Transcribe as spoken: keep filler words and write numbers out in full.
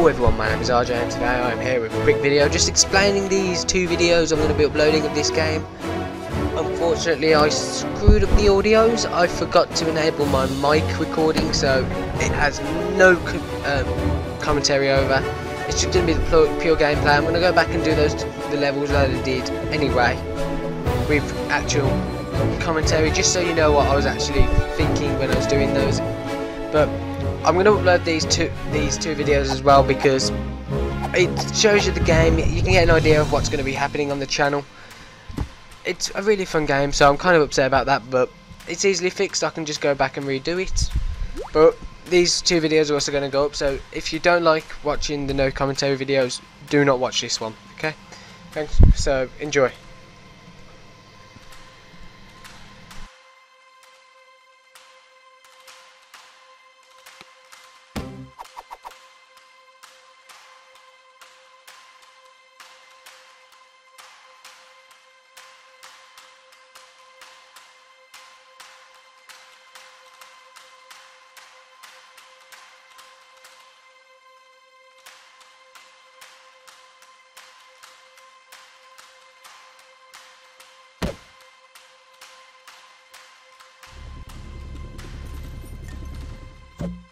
hello everyone, my name is R J and today I am here with a quick video just explaining these two videos I'm going to be uploading of this game. Unfortunately I screwed up the audios, I forgot to enable my mic recording so it has no um, commentary over. It's just going to be the pure gameplay. I'm going to go back and do those the levels that I did anyway with actual commentary just so you know what I was actually thinking when I was doing those. But I'm going to upload these two these two videos as well because it shows you the game, you can get an idea of what's going to be happening on the channel. It's a really fun game, so I'm kind of upset about that, but it's easily fixed, I can just go back and redo it. But these two videos are also going to go up, so if you don't like watching the no commentary videos, do not watch this one, okay? Thanks, so enjoy. Thank you.